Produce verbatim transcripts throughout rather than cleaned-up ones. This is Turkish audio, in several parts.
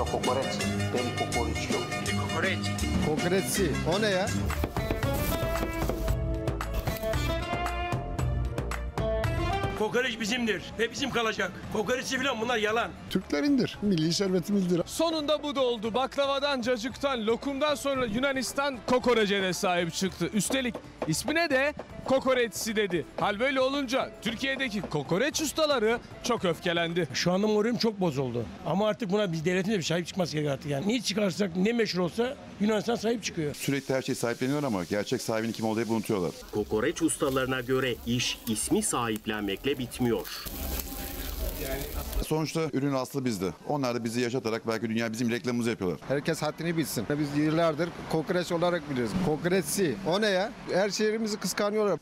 yoksa kokoreç. Ben kokoreç yok. Kokoreç. Kokoreçsi. O ne ya? Kokoreç bizimdir ve bizim kalacak. Kokoreçi falan bunlar yalan. Türklerindir, milli servetimizdir. Sonunda bu da oldu. Baklavadan, cacıktan, lokumdan sonra Yunanistan kokorece de sahip çıktı. Üstelik ismine de kokoreçsi dedi. Hal böyle olunca Türkiye'deki kokoreç ustaları çok öfkelendi. Şu anda moralim çok bozuldu. Ama artık buna bir devletin de bir sahip çıkması gerekiyor artık yani. Ne çıkarsak, ne meşhur olsa Yunanistan sahip çıkıyor. Sürekli her şey sahipleniyor ama gerçek sahibinin kim olduğunu unutuyorlar. Kokoreç ustalarına göre iş ismi sahiplenmekle bitmiyor. Sonuçta ürün aslı bizde. Onlar da bizi yaşatarak belki dünya bizim reklamımızı yapıyorlar. Herkes haddini bilsin. Biz yıllardır kokoreç olarak biliriz. Kokoreçsi. O ne ya? Her şehrimizi kıskanıyorlar.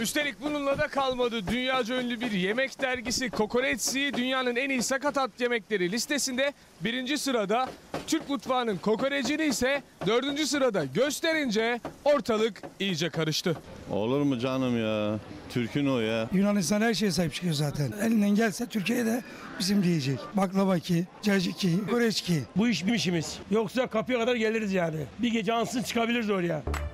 Üstelik bununla da kalmadı. Dünyaca ünlü bir yemek dergisi Kokoreçsi dünyanın en iyi sakatat yemekleri listesinde birinci sırada, Türk mutfağının kokorecini ise dördüncü sırada gösterince ortalık iyice karıştı. Olur mu canım ya? Türk'ün o ya. Yunanistan her şeye sahip çıkıyor zaten. Elinden gelse Türkiye'de bizim diyecek. Baklava ki, cacık ki, kokoreç ki. Bu iş bir işimiz. Yoksa kapıya kadar geliriz yani. Bir gece ansız çıkabiliriz oraya.